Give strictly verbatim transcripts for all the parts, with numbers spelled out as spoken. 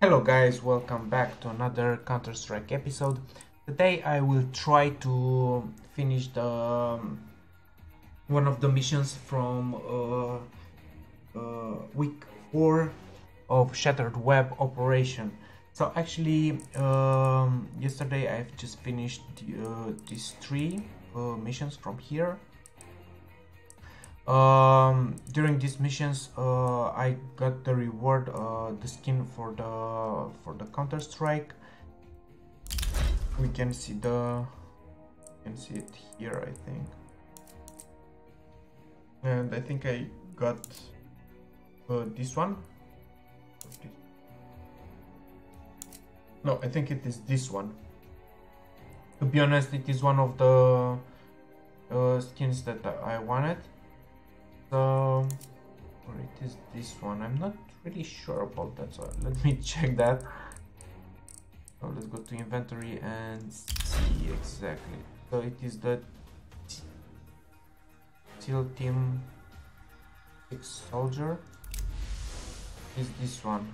Hello guys, welcome back to another Counter-Strike episode. Today I will try to finish the um, one of the missions from uh, uh, week four of Shattered Web Operation. So actually um, yesterday I've just finished uh, these three uh, missions from here. Um, during these missions uh, I got the reward, uh, the skin for the for the Counter-Strike. We can see the you can see it here, I think, and I think I got uh, this one. No, I think it is this one. To be honest, it is one of the uh, skins that I wanted. So, or it is this one, I'm not really sure about that, so let me check that. So let's go to inventory and see exactly. So it is the Seal Team Six Soldier. It is this one.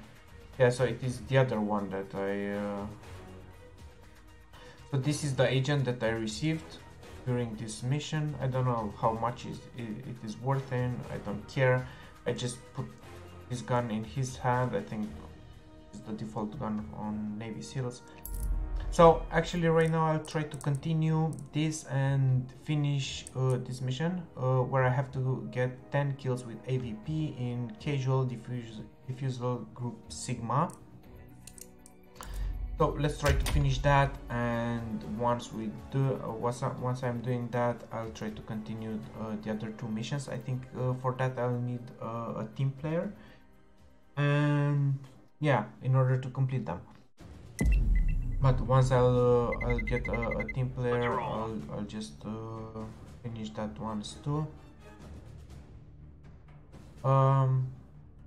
Yeah, so it is the other one that I... Uh... So this is the agent that I received during this mission. I don't know how much is it is worth in, I don't care. I just put his gun in his hand. I think it's the default gun on Navy SEALs. So actually right now I'll try to continue this and finish uh, this mission uh, where I have to get ten kills with A V P in casual diffus diffusal group Sigma. So let's try to finish that, and once we do, uh, once, I, once I'm doing that, I'll try to continue uh, the other two missions. I think uh, for that I'll need uh, a team player, and yeah, in order to complete them. But once I'll, uh, I'll get a, a team player, I'll, I'll just uh, finish that once too. Um,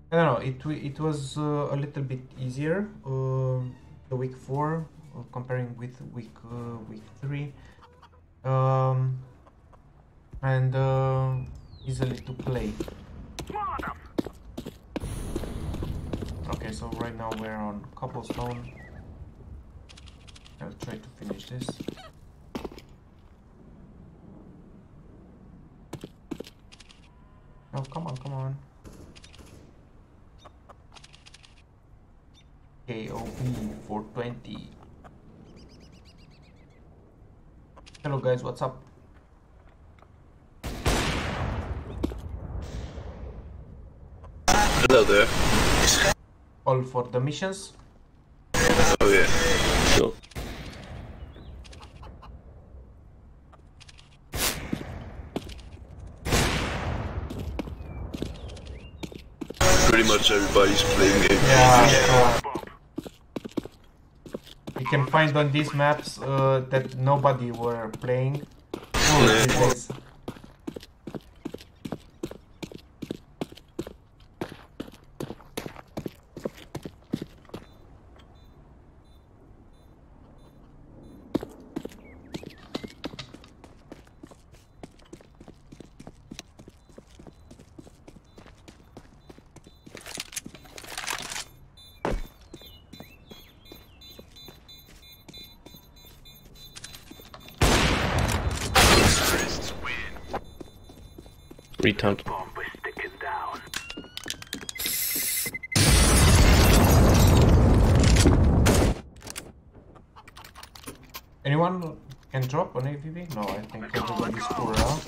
I don't know. It it was uh, a little bit easier. Uh, The week four, uh, comparing with week uh, week three, um, and uh, easily to play. Okay, so right now we're on cobblestone. I'll try to finish this. Oh, come on, come on. K O B four twenty. Hello guys, what's up? Hello there. All for the missions? Oh yeah. Sure. Pretty much everybody's playing games. Yeah, yeah. So you can find on these maps uh, that nobody were playing. Oh, this is. Returned. Bomb is sticking down. Anyone can drop on A V P? No, I think everybody's poor out.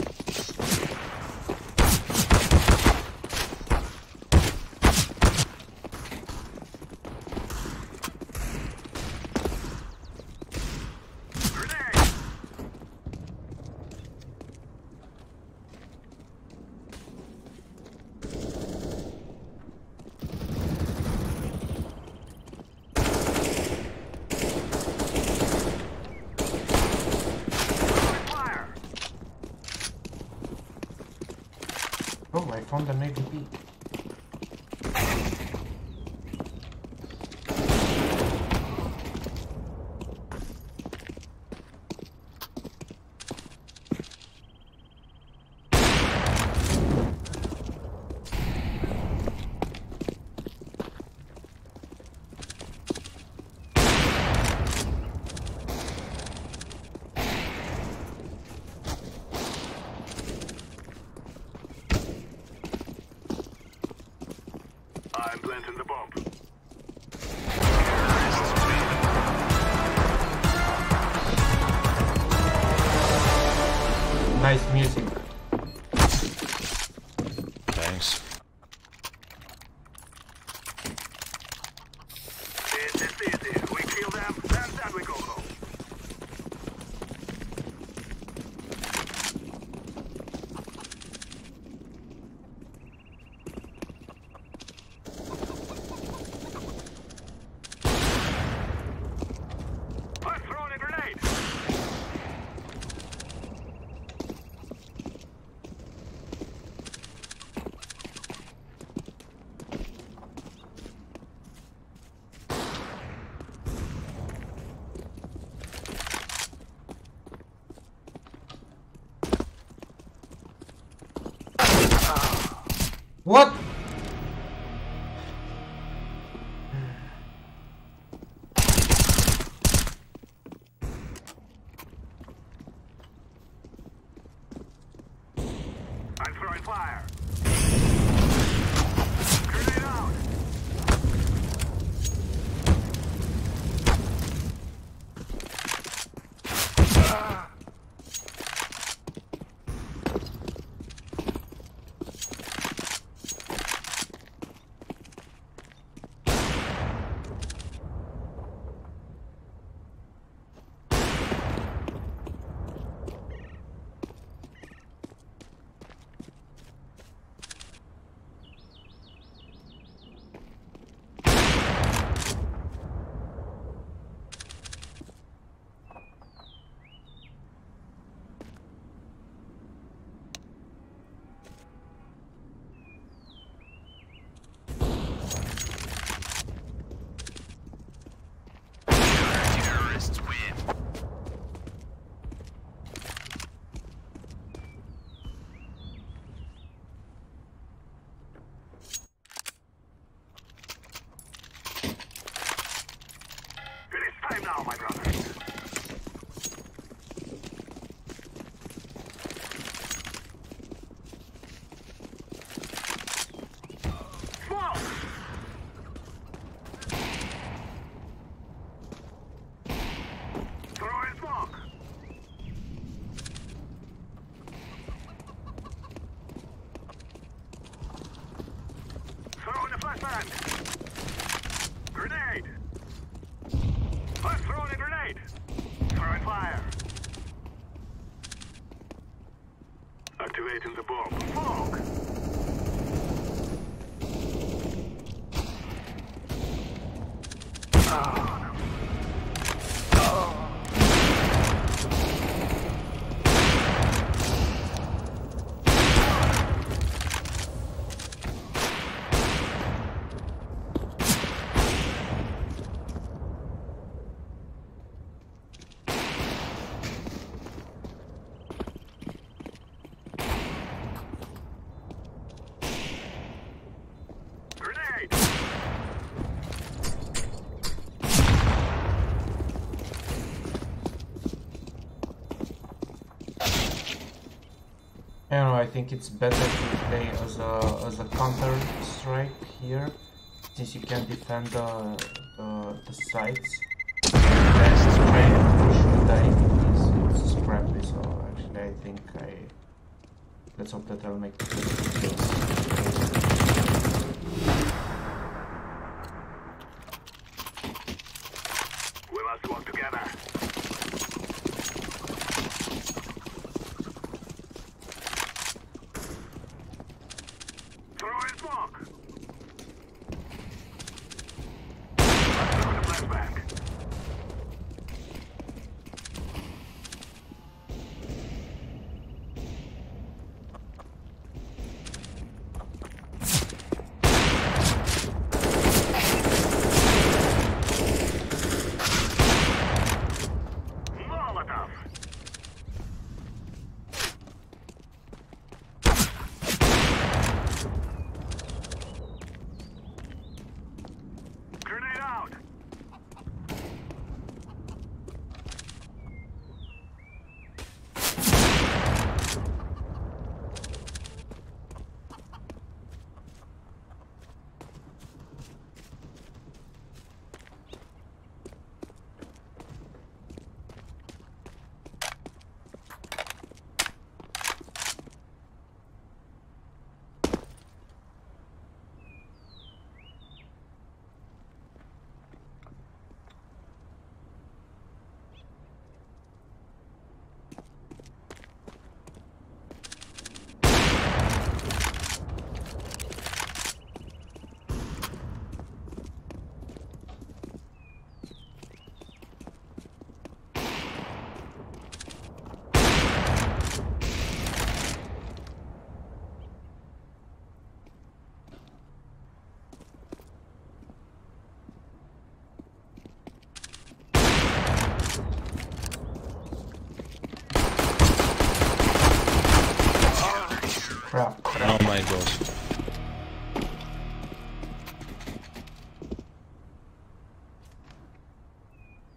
Oh, I found an A V P. planting the bomb. Nice music. Thanks. We kill them, and then we go home. What? I'm throwing fire. Grenade out. Ah. Now, my brother. Activating the bomb. Fog! Ah. I don't know, I think it's better to play as a, as a Counter-Strike here, since you can defend the, the, the sites. That's trying to shoot the enemies, it's scrappy, so actually I think I... Let's hope that I'll make the videos. We must work together.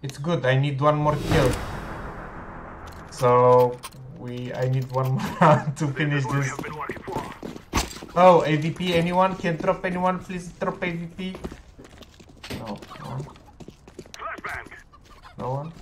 It's good. I need one more kill. So we, I need one more round to finish this. Oh, A V P, anyone? Can drop anyone? Please drop A V P. No, no one. No one.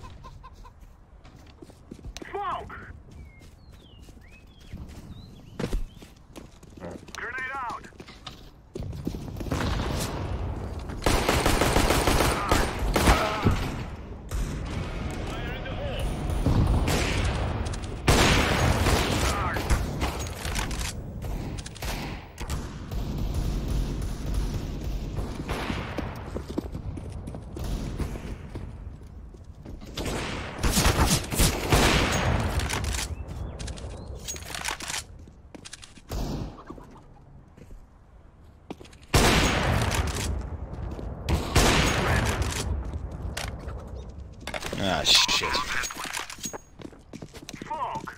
Ah, shit. Fog.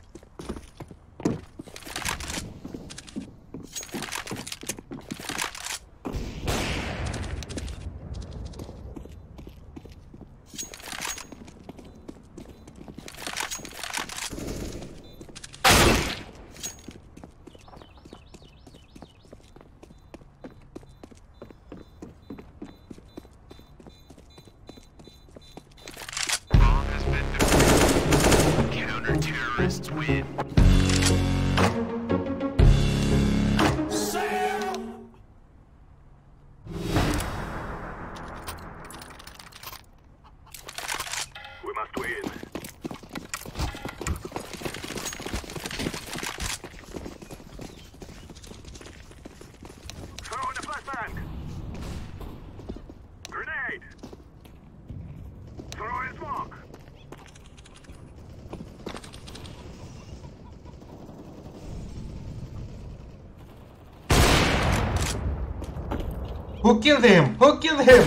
Who killed him? Who killed him?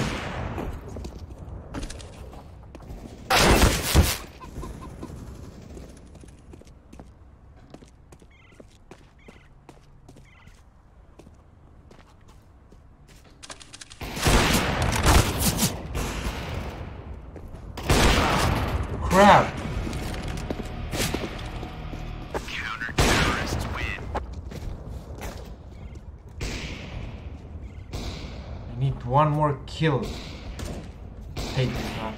Crap. Counter-terrorists win. Need one more kill. Take this one.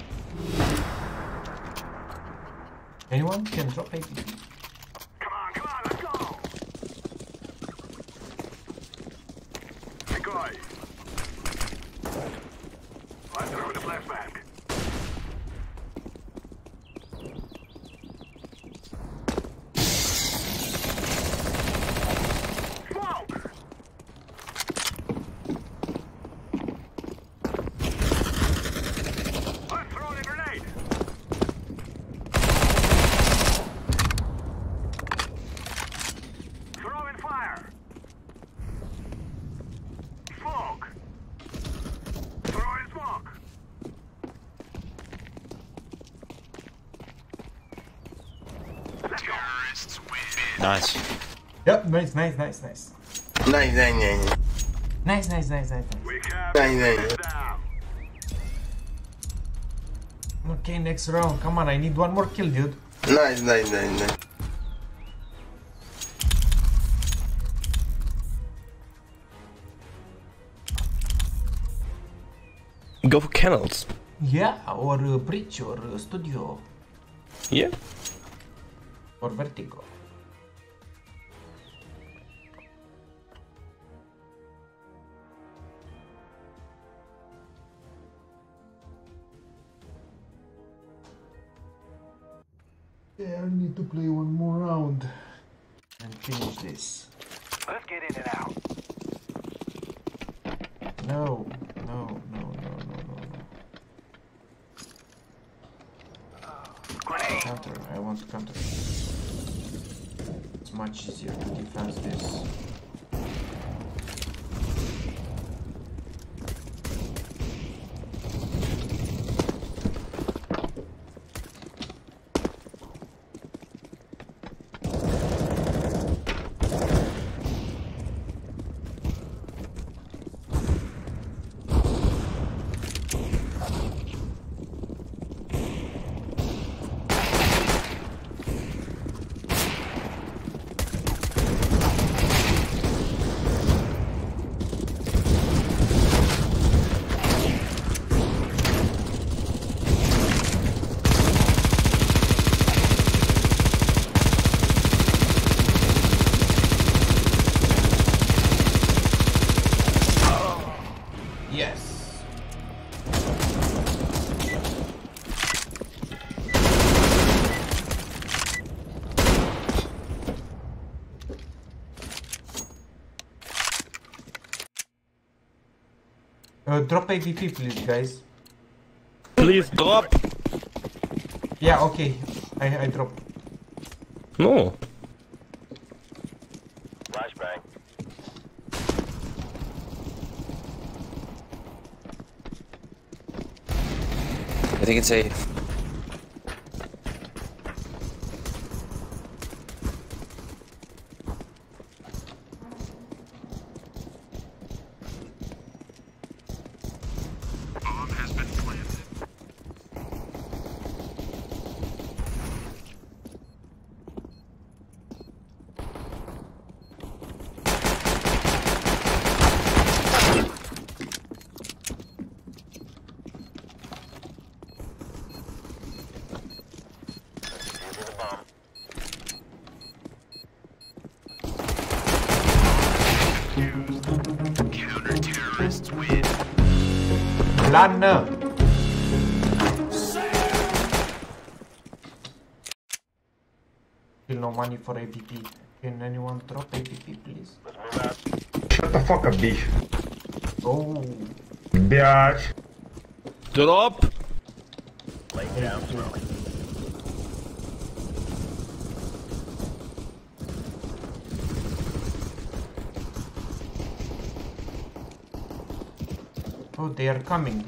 Anyone can drop A P. Come on, come on, let's go. Hey guys. I'm throwing the flashbang. Nice. Yep, nice, nice, nice, nice. Nice, nice, nice. Nice, nice, nice, nice. Nice, nice. Okay, next round. Come on, I need one more kill, dude. Nice, nice, nice, nice. Go for kennels. Yeah, or uh, bridge, or uh, studio. Yeah. Or vertigo. Yeah, I need to play one more round and finish this. Let's get in and out. No, no, no, no, no, no, no. Grenade. Counter, I want to counter. It's much easier to defend this. Uh, drop A V P, please, guys. Please drop. Yeah, okay. I I drop. No. Flashbang. I think it's safe. No. Still no money for A V P. Can anyone drop A V P, please? Shut the fuck up, bitch. Oh. Bitch. Drop. Lay down, bro. Oh, they are coming.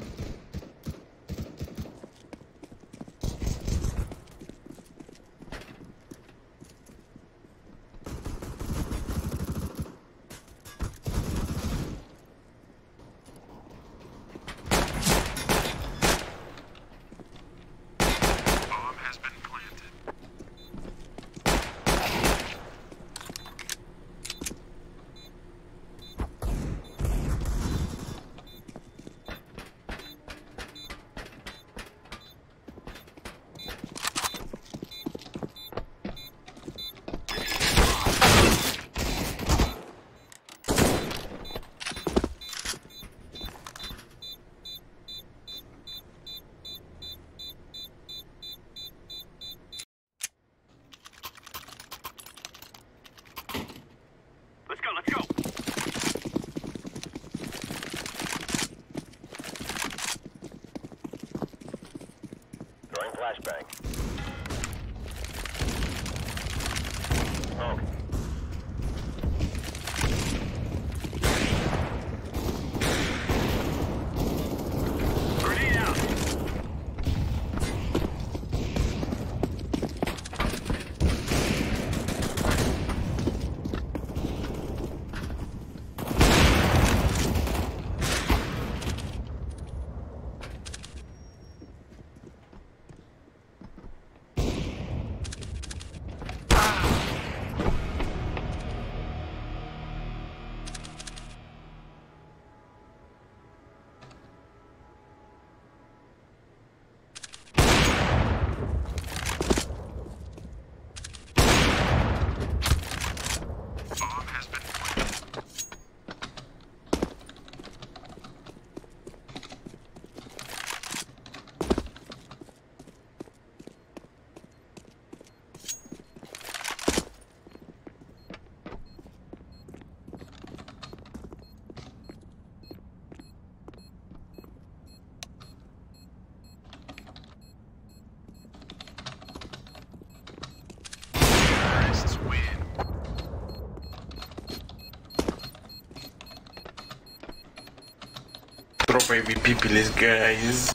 A V P, please, guys.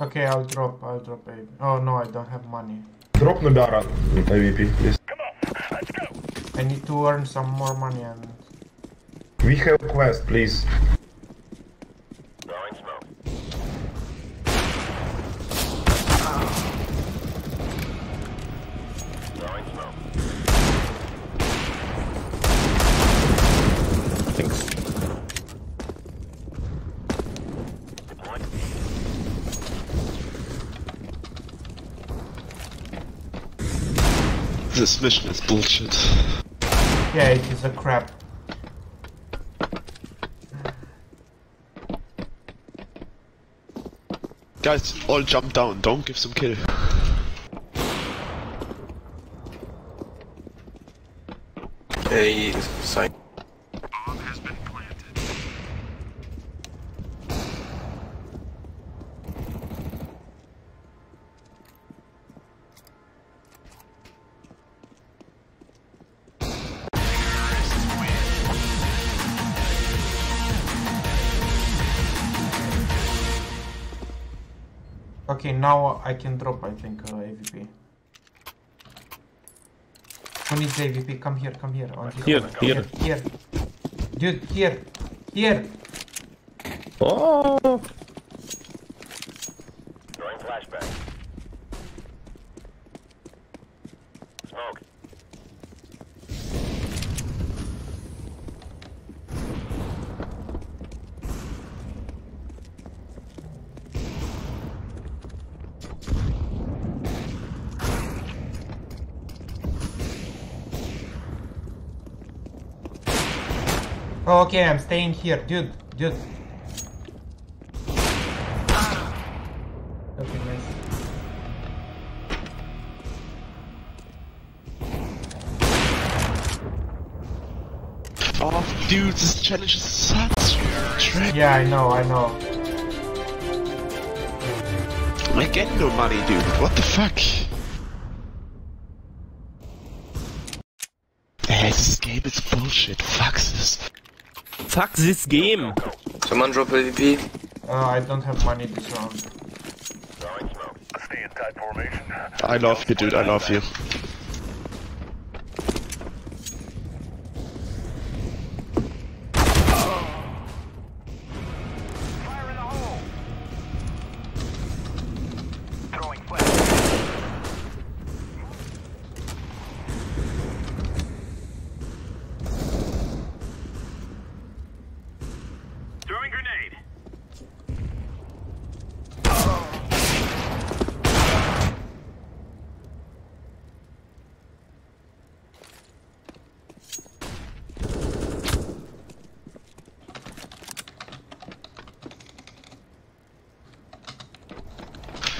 Okay, I'll drop. I'll drop A V P. Oh no, I don't have money. Drop Nubara A V P, please. Come on, let's go. I need to earn some more money. And we have a quest, please. This mission is bullshit. Yeah, it is a crap. Guys, all jump down, don't give some kill. Hey, sign. Bomb has been planted. Okay, now I can drop, I think, uh, A V P. Who needs A V P? Come here, come here. On here, here, here. Here. Dude, here. Here. Oh! Throwing flashbang. Smoke. Oh, okay, I'm staying here, dude, dude. Okay, nice. Oh, dude, this challenge is such a trick. Yeah, I know, I know. I get no money, dude. What the fuck? Hey, this game is bullshit. Fuck this. Fuck this game! Someone drop A V P. Uh, I don't have money this round. I love you, dude, I love you.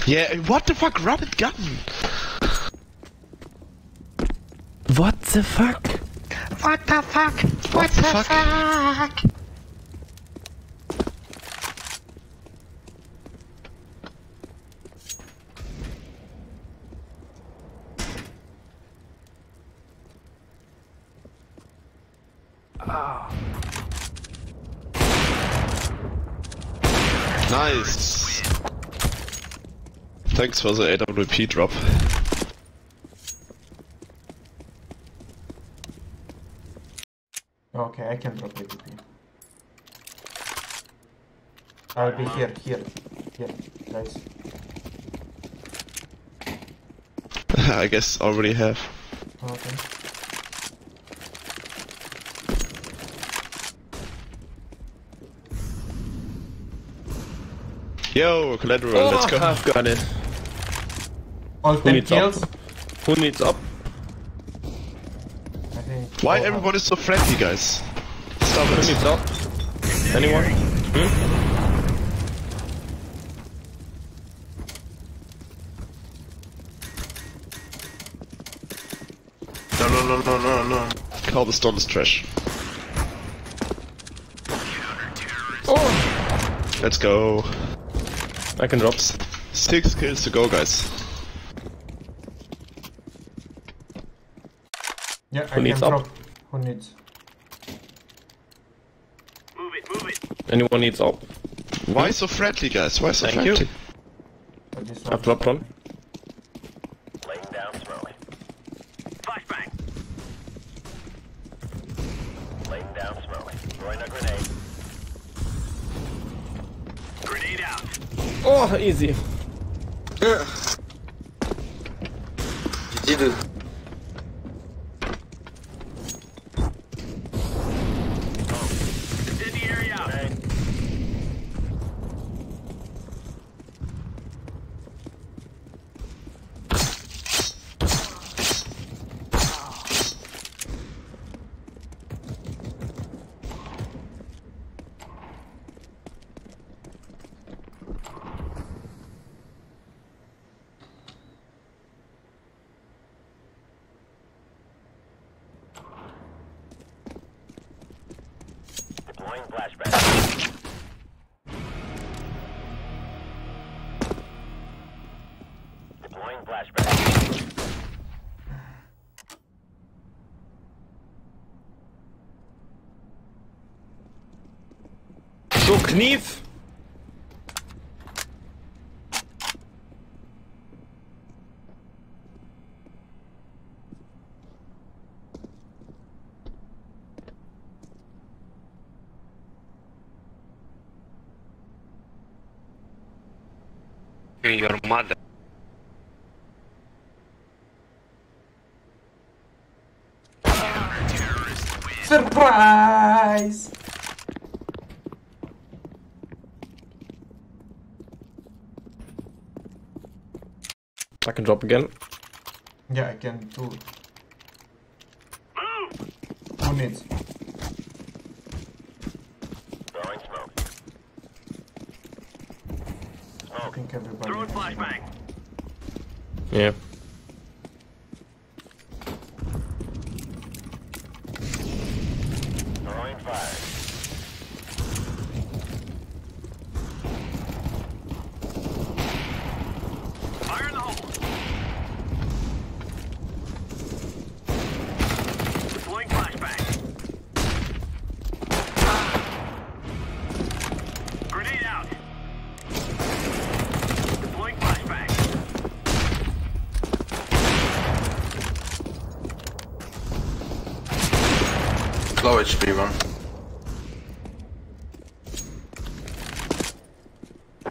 Yeah, what the fuck, rabbit gun? What the fuck? What the fuck? What, what the, the fuck? fuck? Oh. Nice. Thanks for the A W P drop. Okay, I can drop A W P. I'll be here, here, here, guys. I guess already have. Okay. Yo, collateral, oh, let's go. I've got it. All Who needs kills? Up? Who needs up? I think Why everyone up. is so friendly, guys? Stop Who it. needs up? Anyone? Hmm? No, no, no, no, no, no. Cobblestone is trash. Oh. Let's go. I can drop. Six kills to go, guys. Yeah, Who I needs can up? drop. Who needs? Move it, move it. Anyone needs up? Why so friendly, guys? Why so Thank friendly? Thank you. I've dropped one. Laying down, throwing. Flashbang. Laying down, throwing. Throwing a grenade. Grenade out. Oh, easy. Yeah. You did it. Flashback. Deploying flashback. So, Knief! your mother. Surprise! I can drop again. Yeah, I can too. Who needs? I think everybody. Throw a flashbang. Yeah. Low H P one.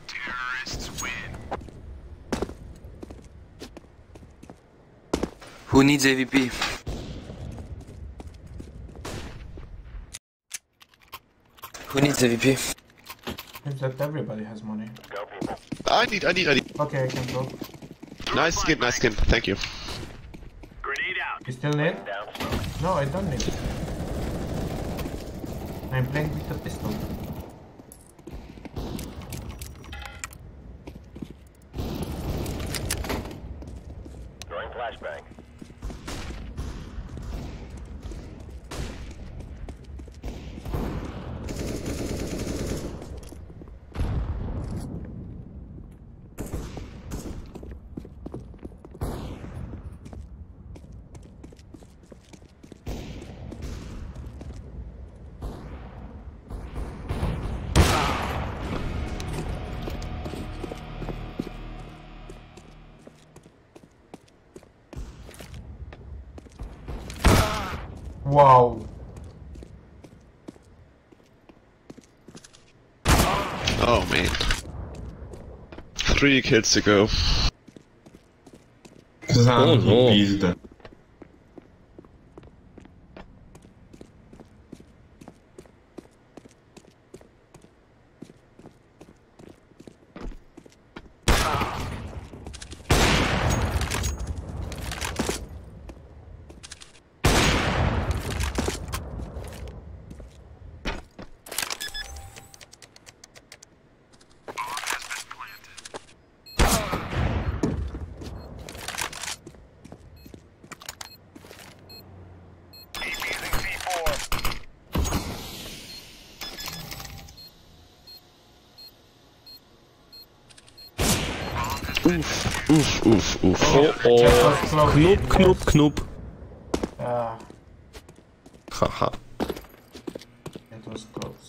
Terrorists win. Who needs A V P? Who needs A V P? Except everybody has money. Go people. I need, I need, I need. Okay, I can go. Nice skin, nice skin. Thank you. Grenade out. You still need? No, I don't need it. I'm playing with the pistol. Throwing flashbang. Wow. Oh man. Three kills to go. Oh no. Beast. Uff, uff, uff, uff. Oh, oh. Knoop, knoop, knoop. Ah. Haha. That was close.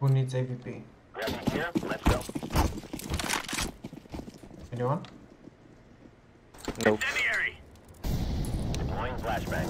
Who needs A V P? Grab me here, let's go. Anyone? Nope. Deploying flashbang.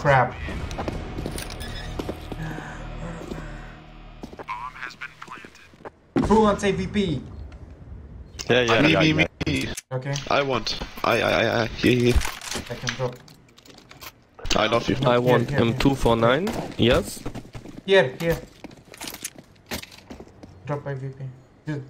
Crap. Bomb has been planted. Who wants A V P? Yeah, yeah, me, me, me. Okay. I want. I, I, I, I, here, here. I can drop. I love you. No, I here, want M two forty-nine. Yes. Here, here. Drop A V P. Dude.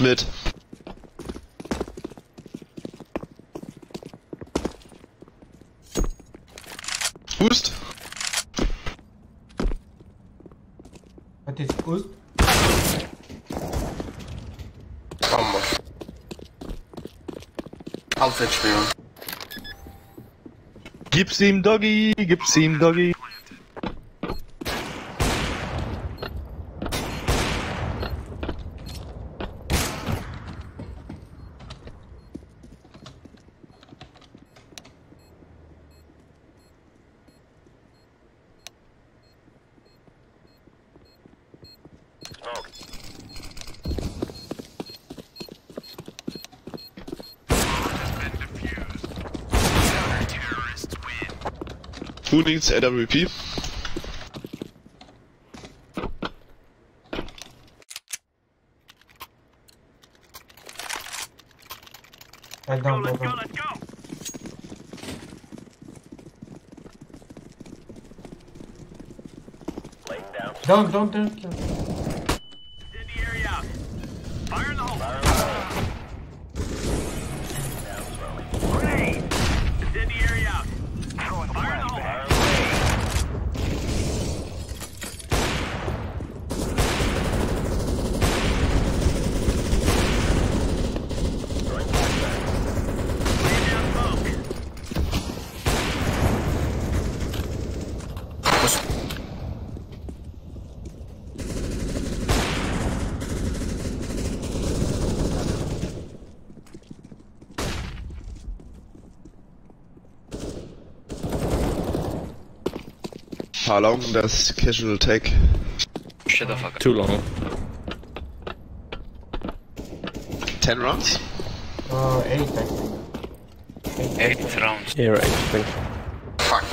Mid. Boost. What is boost? Bomber. Auf H P. Gib's ihm Doggy, gib's ihm Doggy. Who needs A W P? I don't know. Let's go, let's go! Don't, don't, don't kill. Incendiary out. Fire in the hole. Grenade. Incendiary out. Fire in the hole. How long does casual take? Shut the fuck up. Too long. Ten rounds? Uh, eight, I think. Eight, eight rounds. Yeah, right, I think. Fuck.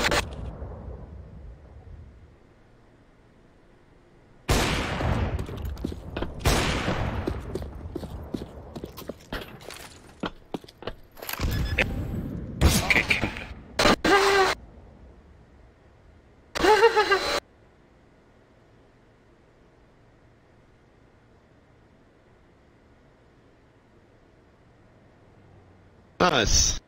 Nice.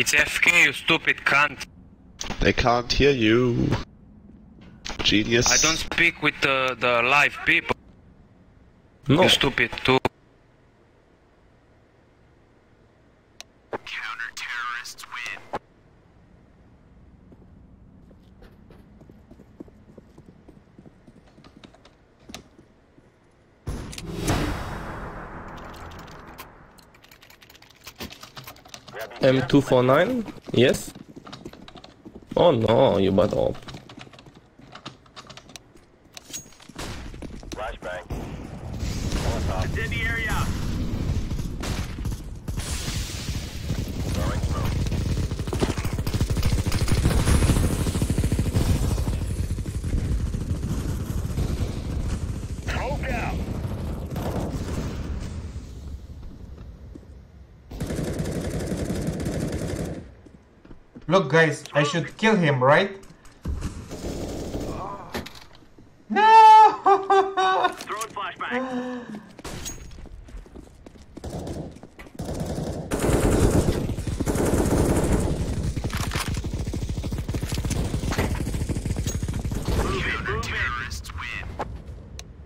It's F K, you stupid cunt. They can't hear you. Genius. I don't speak with the, the live people. No. You stupid too. Counter-terrorists win. M two forty-nine? Yes? Oh no, you bad op. Flashbang. It's in the area. Throwing smoke. Smoke out. Look, guys, I should kill him, right? No! Throwing flashbang.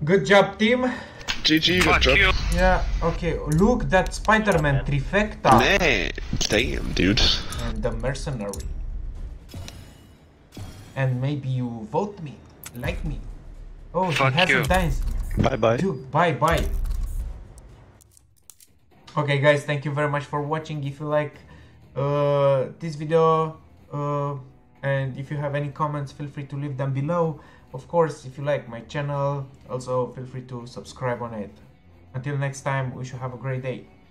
Good job, team. G G, good job. Yeah, okay. Look, that Spider-Man trifecta. Man, damn, dude. And the mercenary. And maybe you vote me, like me. Oh, Fuck he hasn't died. Bye bye. Dude, bye bye. Okay, guys, thank you very much for watching. If you like uh, this video, uh, and if you have any comments, feel free to leave them below. Of course, if you like my channel, also feel free to subscribe on it. Until next time, wish you have a great day.